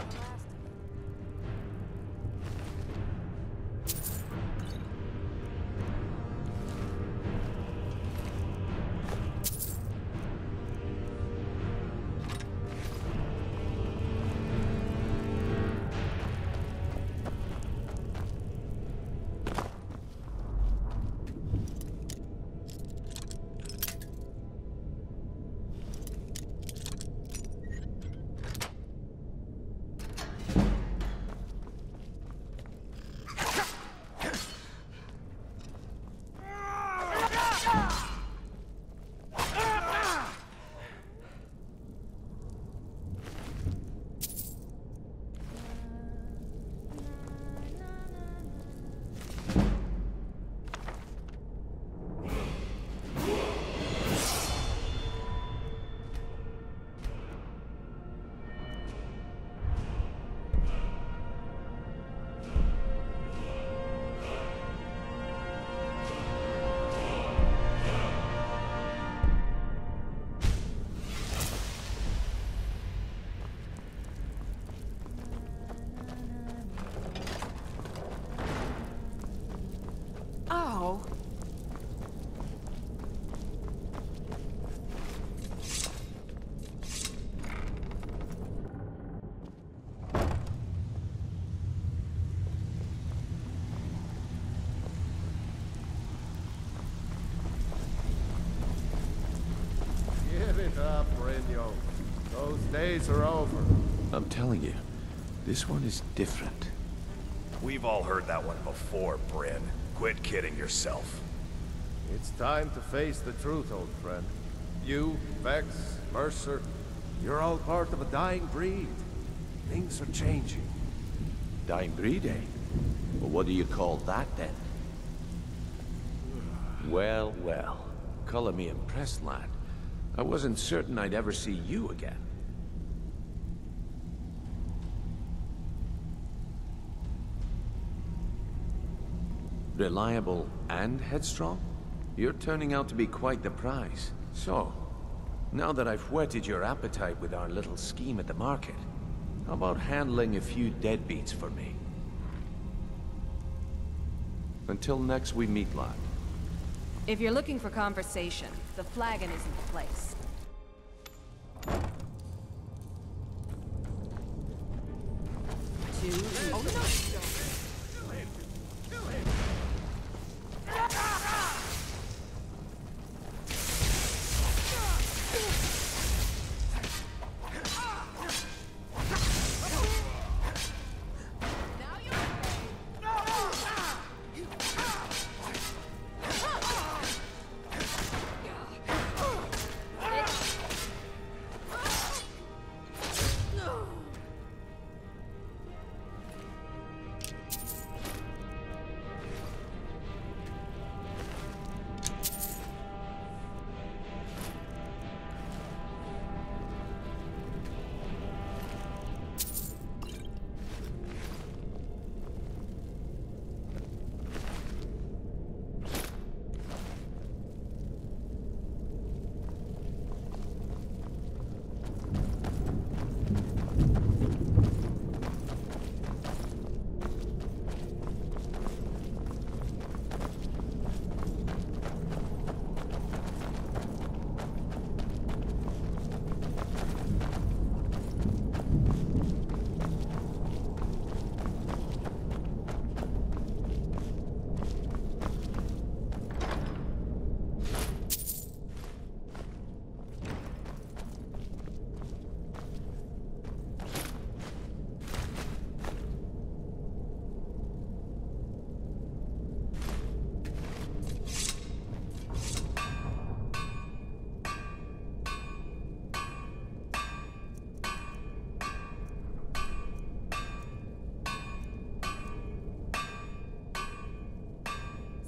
Up, Brynjolf. Those days are over. I'm telling you, this one is different. We've all heard that one before, Bryn. Quit kidding yourself. It's time to face the truth, old friend. You, Vex, Mercer, you're all part of a dying breed. Things are changing. Dying breed, eh? Well, what do you call that, then? Well, well. Color me impressed, lad. I wasn't certain I'd ever see you again. Reliable and headstrong? You're turning out to be quite the prize. So, now that I've whetted your appetite with our little scheme at the market, how about handling a few deadbeats for me? Until next we meet, lad. If you're looking for conversation, the flagon isn't the place. Oh no! Kill him! Kill him!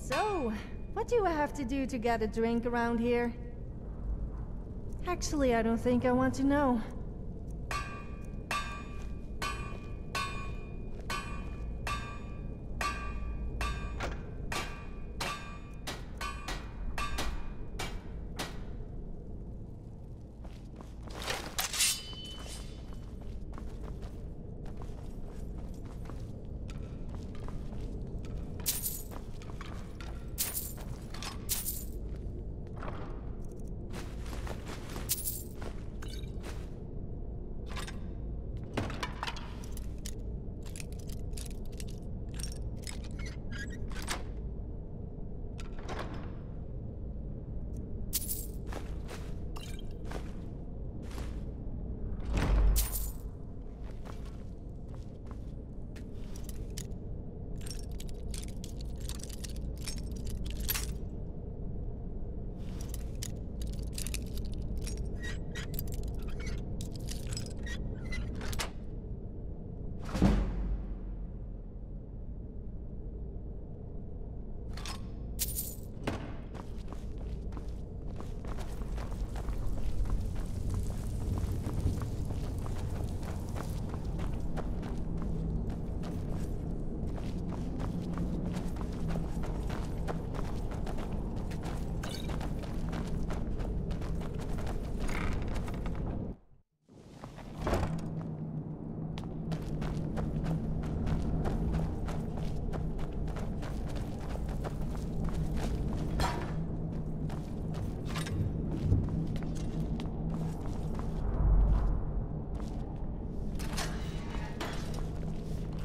So, what do I have to do to get a drink around here? Actually, I don't think I want to know.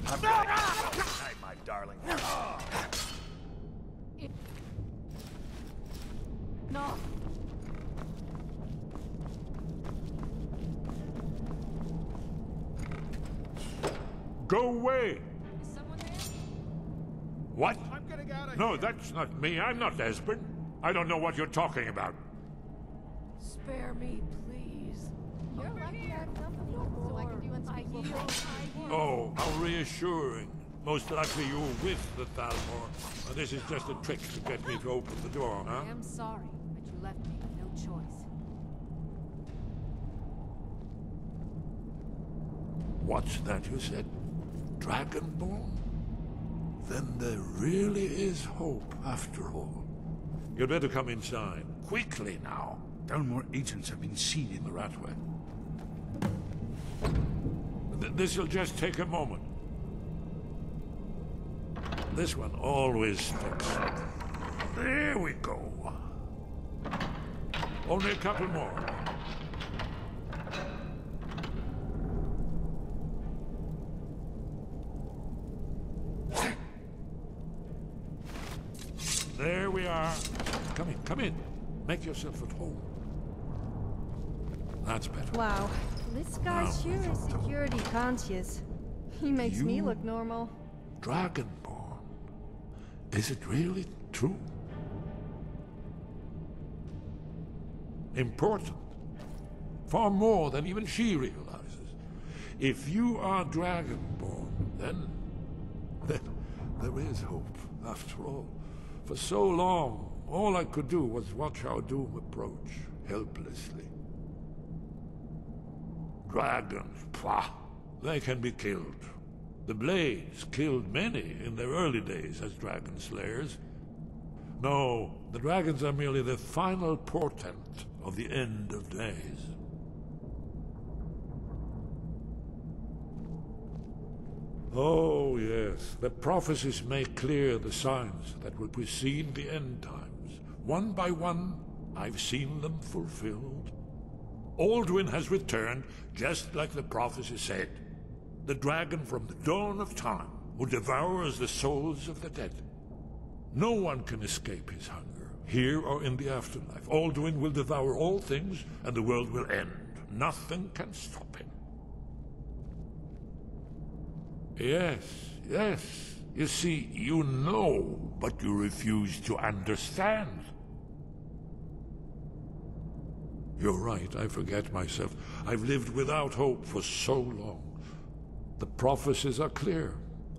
I'm gonna get you all night, my darling. No. Go away! Is someone there? What? I'm getting out of here. That's not me. I'm not Esbern. I don't know what you're talking about. Spare me, please. You're lucky I've done the Lord, so I can do unspeakable. Oh, how reassuring. Most likely you were with the Thalmor. This is just a trick to get me to open the door, huh? I am sorry, but you left me with no choice. What's that you said? Dragonborn? Then there really is hope, after all. You'd better come inside. Quickly now. Thalmor agents have been seen in the Ratway. This'll just take a moment. This one always sticks. There we go. Only a couple more. There we are. Come in, come in. Make yourself at home. That's better. Wow, this guy sure is security conscious. He makes me look normal. Dragonborn. Is it really true? Important. Far more than even she realizes. If you are Dragonborn, then there is hope, after all. For so long, all I could do was watch our doom approach, helplessly. Dragons, pah! They can be killed. The Blades killed many in their early days as dragon slayers. No, the dragons are merely the final portent of the end of days. Oh, yes. The prophecies make clear the signs that will precede the end times. One by one, I've seen them fulfilled. Alduin has returned, just like the prophecy said. The dragon from the dawn of time, who devours the souls of the dead. No one can escape his hunger, here or in the afterlife. Alduin will devour all things, and the world will end. Nothing can stop him. Yes, yes. You see, you know, but you refuse to understand. You're right, I forget myself. I've lived without hope for so long. The prophecies are clear.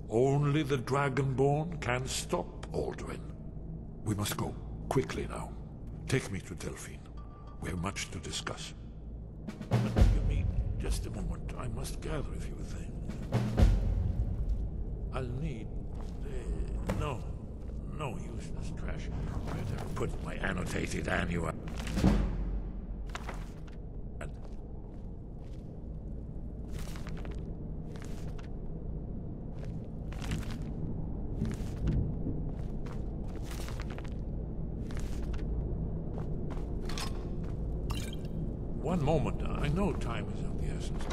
Only the Dragonborn can stop Alduin. We must go, quickly now. Take me to Delphine. We have much to discuss. But give me just a moment. I must gather a few things. I'll need... no useless trash. Better put my annotated annual... One moment, I know time is of the essence.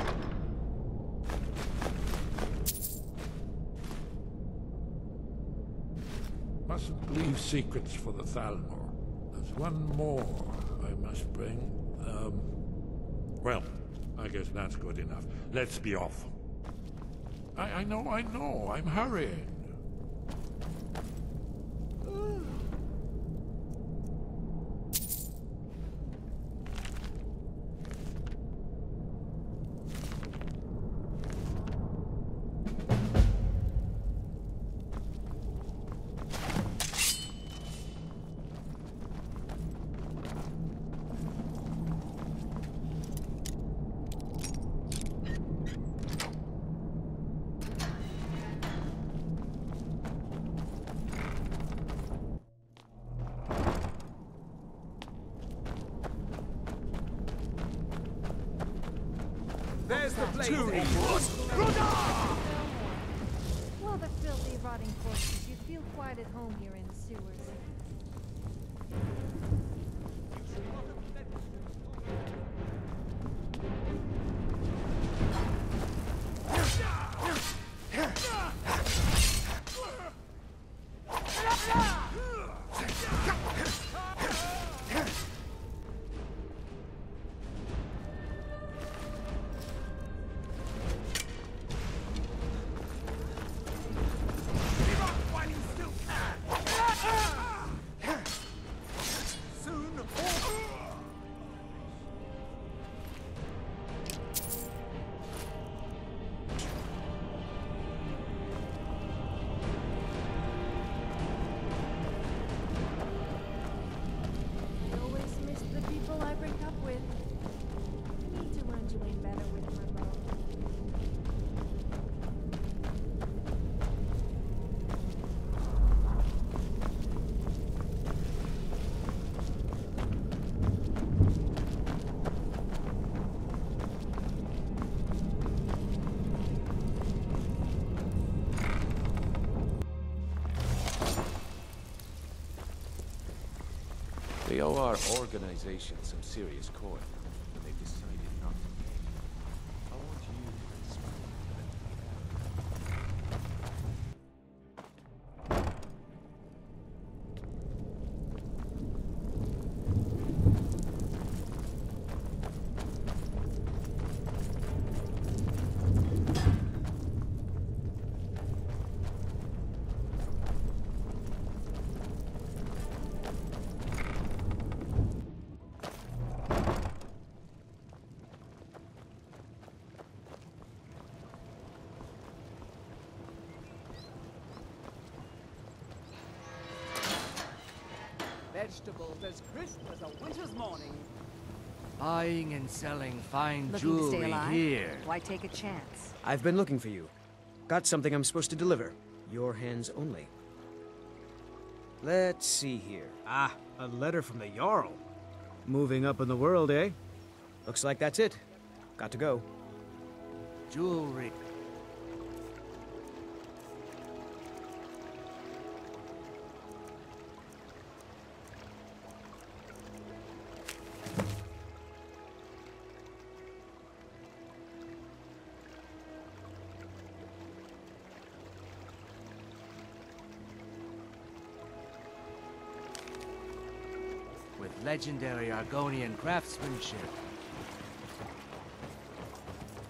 Mustn't leave secrets for the Thalmor. There's one more I must bring. Well, I guess that's good enough. Let's be off. I know. I'm hurrying. Well, the filthy, rotting corpses. You feel quite at home here in the sewers. The OR organization some serious coin, but they've decided not to pay. I want vegetables as crisp as a winter's morning. Buying and selling fine jewelry here. Why take a chance? I've been looking for you. Got something I'm supposed to deliver. Your hands only. Let's see here. Ah, a letter from the Jarl. Moving up in the world, eh? Looks like that's it. Got to go. Jewelry. Legendary Argonian craftsmanship.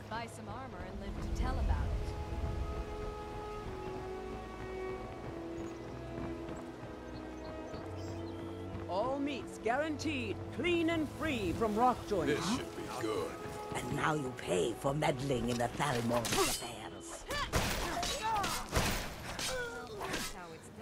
Buy some armor and live to tell about it. All meats guaranteed, clean and free from rock joints. This should be good. And now you pay for meddling in the Thalmor affairs. That's how it's done.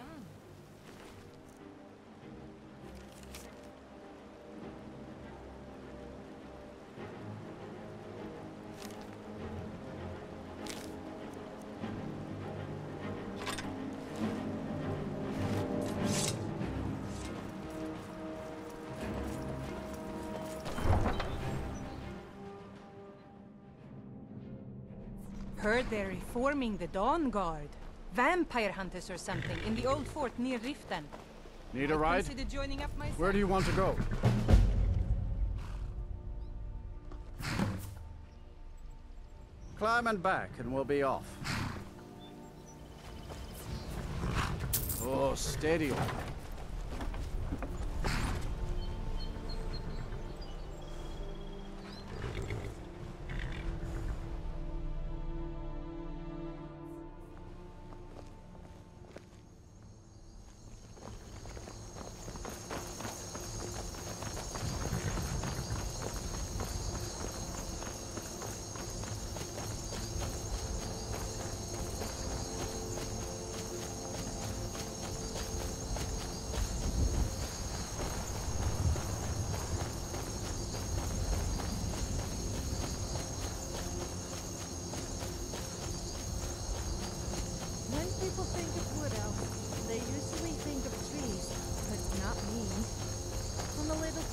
Heard they're reforming the Dawn Guard. Vampire hunters or something in the old fort near Riften. Need a ride? Joining up myself. Where do you want to go? Climb and back and we'll be off. Oh, steady on.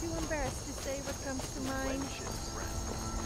Too embarrassed to say what comes to mind.